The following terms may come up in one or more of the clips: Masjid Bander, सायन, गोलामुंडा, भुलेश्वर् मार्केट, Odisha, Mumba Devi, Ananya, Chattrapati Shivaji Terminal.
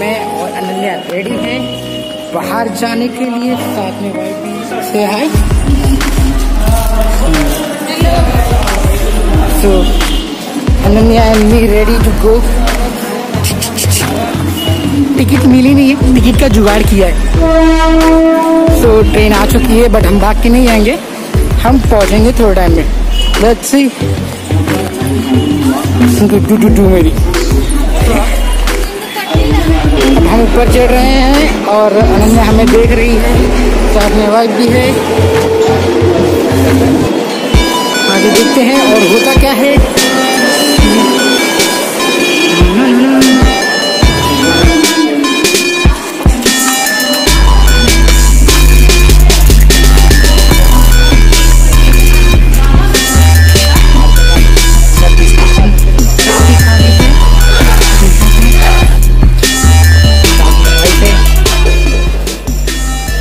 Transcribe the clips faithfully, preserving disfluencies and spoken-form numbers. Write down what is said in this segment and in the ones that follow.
मैं और अनन्या रेडी हैं बाहर जाने के लिए, साथ में वाइफ से hi. So Ananya and me ready to go. Ticket मिली नहीं है, टिकट का जुगाड़ किया है। सो so, ट्रेन आ चुकी है बट हम भाग के नहीं आएंगे, हम पहुंचेंगे थोड़ा टाइम में। लेट्स सी टू टू टू मेरी। अब हम ऊपर चढ़ रहे हैं और अनन्या हमें देख रही है, साथ में वाइफ भी है। आगे देखते हैं और होता क्या है।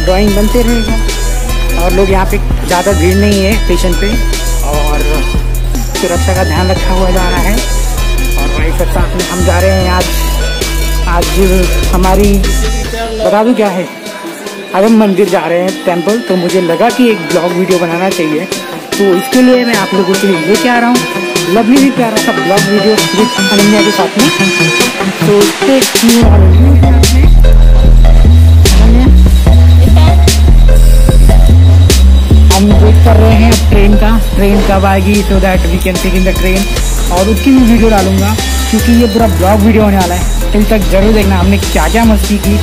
ड्राइंग बनते रहेगा और लोग यहाँ पे ज़्यादा भीड़ नहीं है स्टेशन पे, और सुरक्षा का ध्यान रखा हुआ जा रहा है। और वही सब साथ में हम जा रहे हैं। आज आज हमारी बता दूँ क्या है, आज हम मंदिर जा रहे हैं टेंपल, तो मुझे लगा कि एक ब्लॉग वीडियो बनाना चाहिए, तो इसके लिए मैं आप लोगों के लिए लेके आ रहा हूँ लवली भी प्यारा सा ब्लॉग वीडियो विद अनन्या के साथ में। तो इससे हम वेट कर रहे हैं ट्रेन का, ट्रेन कब आएगी so that we can take in the train, और उसकी भी वीडियो डालूंगा क्योंकि ये पूरा ब्लॉग वीडियो होने वाला है। इन तक जरूर देखना हमने क्या क्या मस्ती की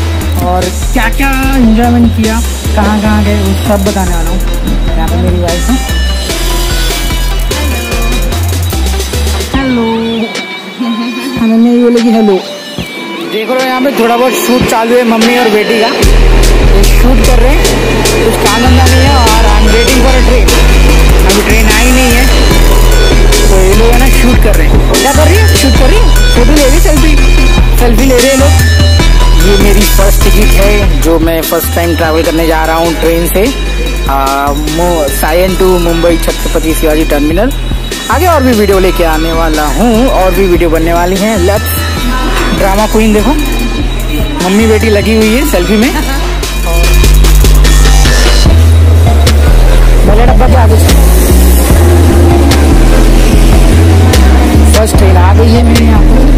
और क्या क्या इन्जॉयमेंट किया, कहाँ कहाँ गए, वो सब बताने वाला हूँ। यहाँ पर मेरी वाइफ है। हेलो अनन्या ये बोलेगी हेलो। देख रहे हो यहाँ पे थोड़ा बहुत शूट चालू है मम्मी और बेटी का, शूट कर रहे हैं, कुछ काम धंधा नहीं है और I am waiting for a train. अभी ट्रेन आई नहीं है तो ये लोग है ना शूट कर रहे हैं। क्या कर रही है? शूट कर रही है, फोटो ले रही, सेल्फी सेल्फी ले रहे हैं लोग। ये मेरी फर्स्ट टिकट है जो मैं फर्स्ट टाइम ट्रैवल करने जा रहा हूँ ट्रेन से, सायन टू मुंबई छत्रपति शिवाजी टर्मिनल। आगे और भी वीडियो लेके आने वाला हूँ, और भी वीडियो बनने वाली हैं। लेट्स ड्रामा क्वीन देखो, मम्मी बेटी लगी हुई है सेल्फी में। फर्स्ट ट्रेन आ गई है मेरे यहाँ पे।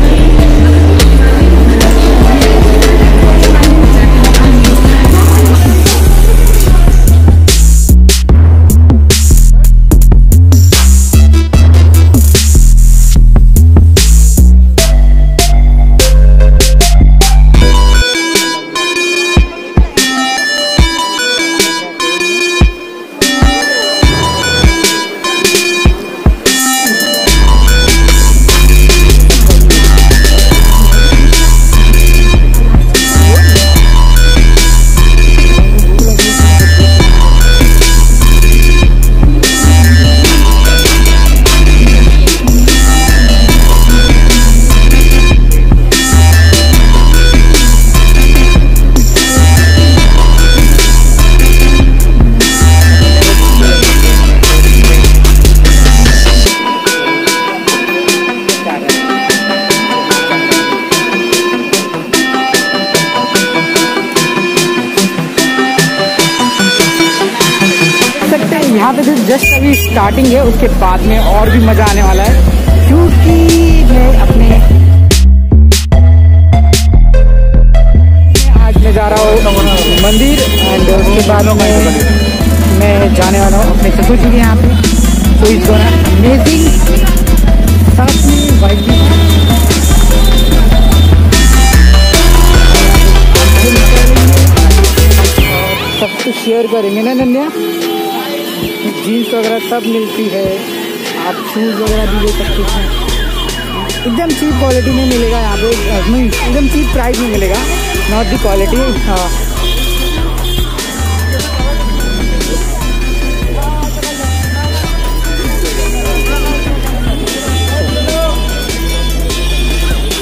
यहाँ पे तो जस्ट अभी स्टार्टिंग है, उसके बाद में और भी मजा आने वाला है क्योंकि मैं अपने आज मैं जा रहा हूँ मंदिर, एंड उसके बाद में मैं जाने वाला हूँ अपने ससुर जी के यहाँ पे। तो इट्स गोना अमेजिंग। साथ में वाइफ भी सब कुछ शेयर करेंगे ना अनन्या, जीन्स वगैरह सब मिलती है, आप शूज़ वगैरह भी ले सकते हैं, एकदम चीप क्वालिटी में मिलेगा यहाँ पे, एकदम चीप प्राइस में मिलेगा, नॉट दी क्वालिटी। हाँ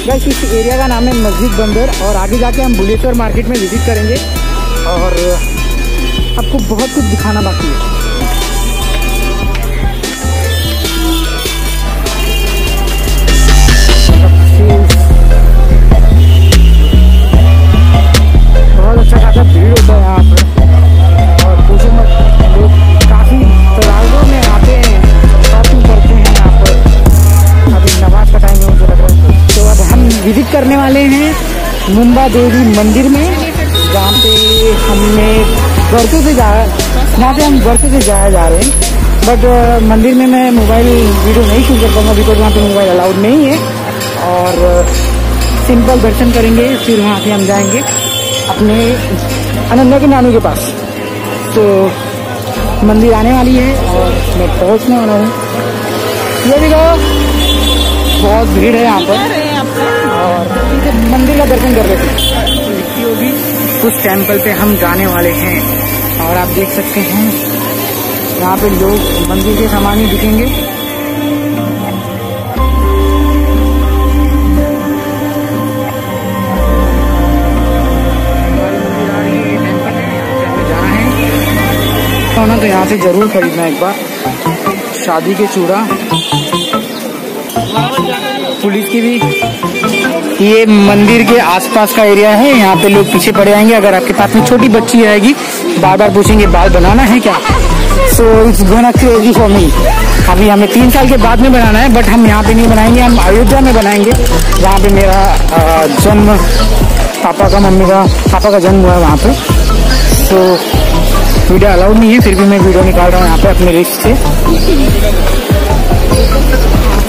गाइस, इस एरिया का नाम है मस्जिद बंदर, और आगे जाके हम बुलेश्वर मार्केट में विजिट करेंगे और आपको बहुत कुछ दिखाना बाकी है। जाने वाले हैं मुंबा देवी मंदिर में, जहाँ पे हमने वर्षों से जा जहाँ पे हम वर्षों से जाया जा रहे हैं। बट मंदिर में मैं मोबाइल वीडियो नहीं शूट कर पाऊँगा बिकॉज वहाँ पे मोबाइल अलाउड नहीं है, और सिंपल दर्शन करेंगे फिर वहाँ से हम जाएंगे अपने अनन्या के नानू के पास। तो मंदिर आने वाली है और मैं पहुँचने वाला हूँ। ये देखो बहुत भीड़ है यहाँ पर, और मंदिर का दर्शन कर लेते हैं। उस टेम्पल पे हम जाने वाले हैं और आप देख सकते हैं यहाँ पे लोग मंदिर के सामान ही दिखेंगे। तो यहाँ से जरूर खरीदना एक बार शादी के चूड़ा। पुलिस की भी ये मंदिर के आसपास का एरिया है, यहाँ पे लोग पीछे पड़े आएंगे। अगर आपके पास में छोटी बच्ची आएगी बार बार पूछेंगे बाल बनाना है क्या, so it's gonna crazy for me. अभी हमें तीन साल के बाद में बनाना है, बट हम यहाँ पे नहीं बनाएंगे, हम अयोध्या में बनाएंगे जहाँ पे मेरा जन्म पापा का मम्मी का पापा का जन्म हुआ है वहाँ पे। सो वीडियो अलाउड नहीं है, फिर भी मैं वीडियो निकाल रहा हूँ यहाँ पे अपने रिस्क से।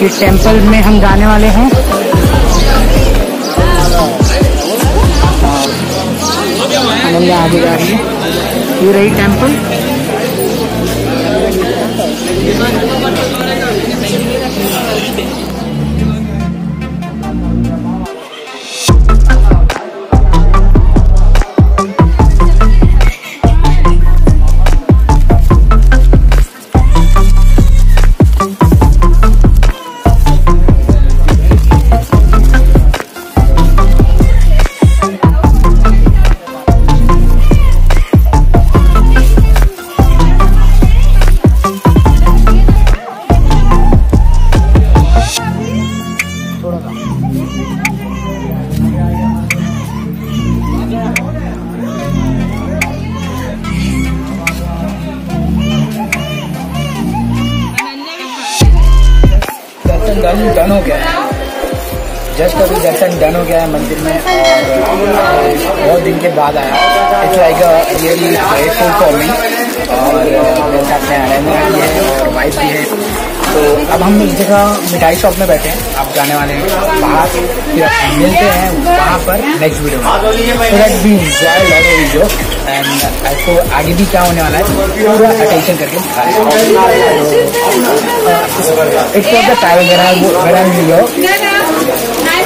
इस टेंपल में हम जाने वाले हैं। अनन्या आगे जा रही है, ये रही टेंपल। डन हो गया है, जस्ट अभी दर्शन डन हो गया है मंदिर में, और बहुत दिन के बाद आया। It's like really grateful for me, और जैसे आपने अनन्या भी है और वाइफ भी है। तो अब हम एक जगह मिठाई शॉप में बैठे हैं, आप जाने वाले हैं बाहर, फिर मिलते हैं वहाँ पर नेक्स्ट वीडियो में। तो let be enjoy lot of video, and आपको आगे भी क्या होने वाला है पूरा अटेंशन करके दिखा रहे। It's for the time when I when I am here,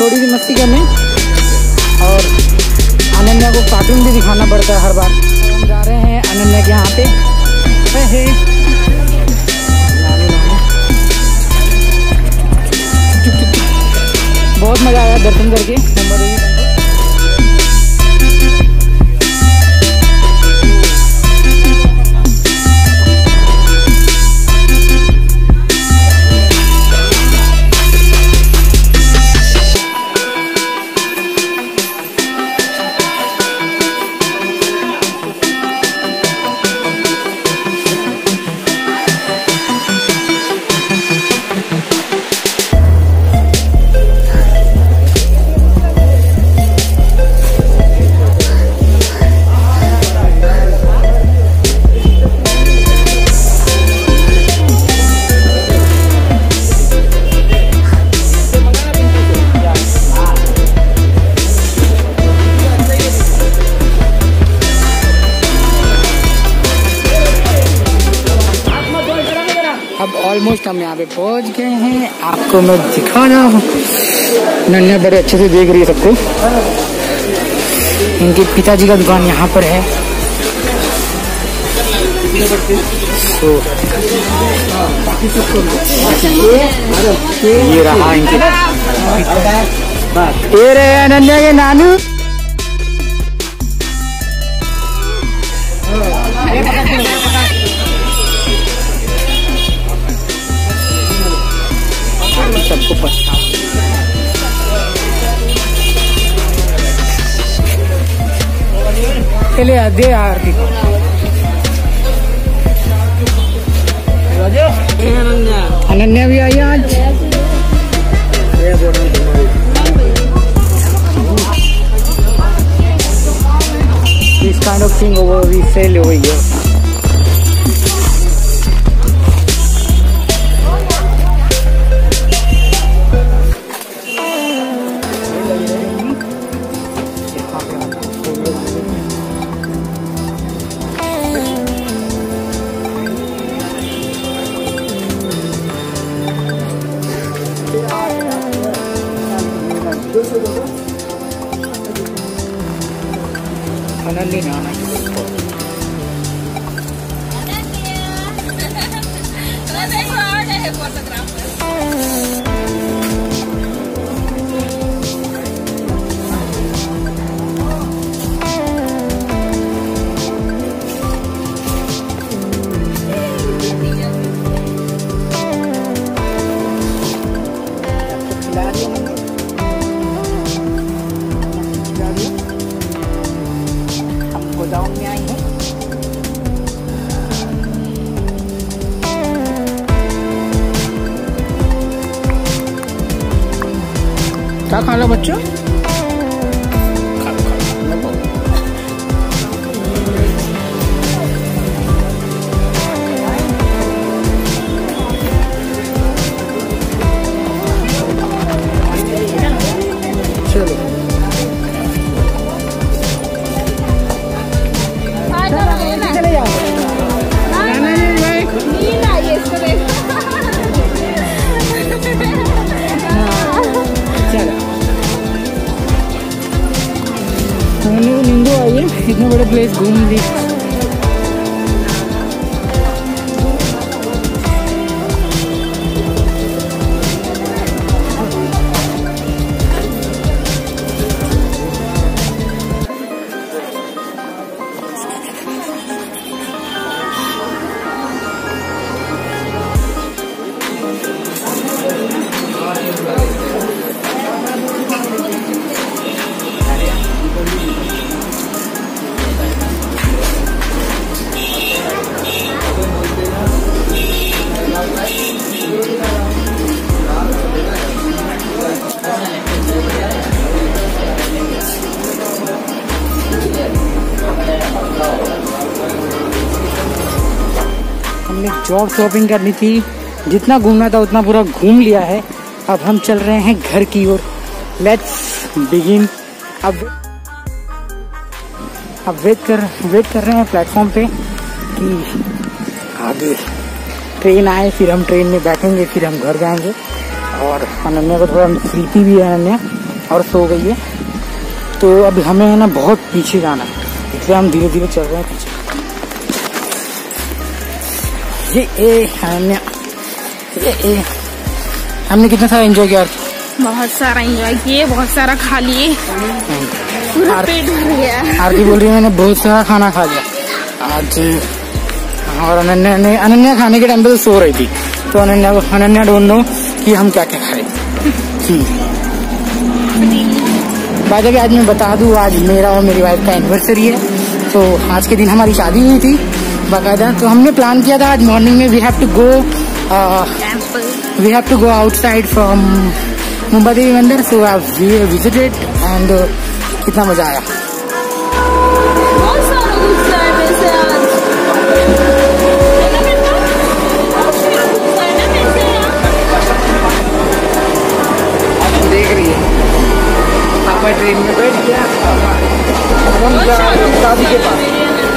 थोड़ी सी मस्ती करने। और अनन्या को कार्टून भी दिखाना पड़ता है हर बार। हम जा रहे हैं अनन्या के यहाँ पे है। बहुत मज़ा आया दर्शन करके। नंबर एक ऑलमोस्ट हम यहाँ पे पहुँच गए हैं, आपको मैं दिखा रहा हूँ। नन्या बड़े अच्छे से देख रही है सबको। इनके पिताजी का दुकान यहाँ पर है। तो ये रहा इनके ये रे अनन्या के नानू सबको पता चले आधे यार अनन्या भी आई आज this kind of thing over we sell over here. Ananya, क्या खा लो बच्चों इतने बड़े प्लेस घूम ली जॉब शॉपिंग करनी थी जितना घूमना था उतना पूरा घूम लिया है अब हम चल रहे हैं घर की ओर लेट्स बिगिन अब अब वेट कर वेट कर रहे हैं प्लेटफॉर्म पे कि आगे ट्रेन आए फिर हम ट्रेन में बैठेंगे फिर हम घर जाएंगे और अनन्या को थोड़ा स्लीपी भी है अनन्या और सो गई है तो अब हमें है ना बहुत पीछे जाना है इसलिए हम धीरे धीरे चल रहे हैं पीछे ये ए हमने ये ए हमने कितना सारा एंजॉय किया बहुत सारा एंजॉय किए बहुत सारा खा लिए पूरा पेट भर गया आरती बोल रही है मैंने बहुत सारा खाना खा लिया आज और अनन्या ने अनन्या खाने के टाइम पे सो रही थी तो अनन्या अनन्या ढूंढ दो कि हम क्या क्या खाए बाय द वे आज मैं बता दूं आज मेरा और मेरी वाइफ का एनिवर्सरी है तो आज के दिन हमारी शादी हुई थी बाकायदा तो हमने प्लान किया था आज मॉर्निंग में we have to go we have to go outside from Mumba Devi मंदिर सो वी विजिटेड एंड कितना मजा आया देख रही है पापा ट्रेन में बैठ गया हम दादी के पास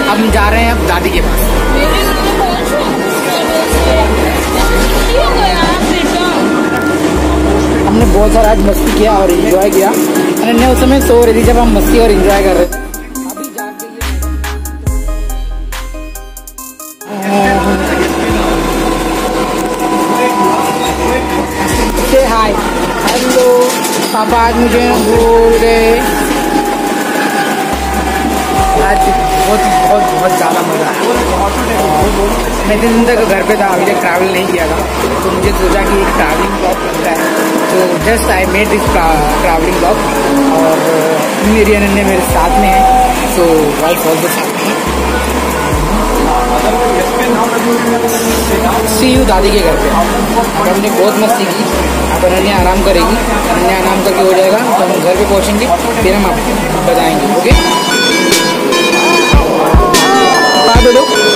अब हम जा रहे हैं अब दादी के पास हमने बहुत सारा आज मस्ती किया और एंजॉय किया अनन्या उस समय सो रही थी जब हम मस्ती और एंजॉय कर रहे थे हाय हेलो पापा आज मुझे भूल गए। आज बहुत बहुत बहुत ज़्यादा मज़ा आया। मैं दिन तक घर पे था, अभी तक ट्रैवल नहीं किया था, तो मुझे सोचा कि ट्रैवलिंग ब्लॉग बनता है, तो just I made this travelling blog. और मेरी अनन्या मेरे साथ में है, सो वाइफ ऑल्सो साथ में है। सी यू दादी के घर पे। अब हमने बहुत मस्ती की। अब अनन्या आराम करेगी, अनन्या आराम करके हो जाएगा तो हम घर पे पहुँचेंगे, फिर हम आपको बताएंगे। ओके, बाय बोलो।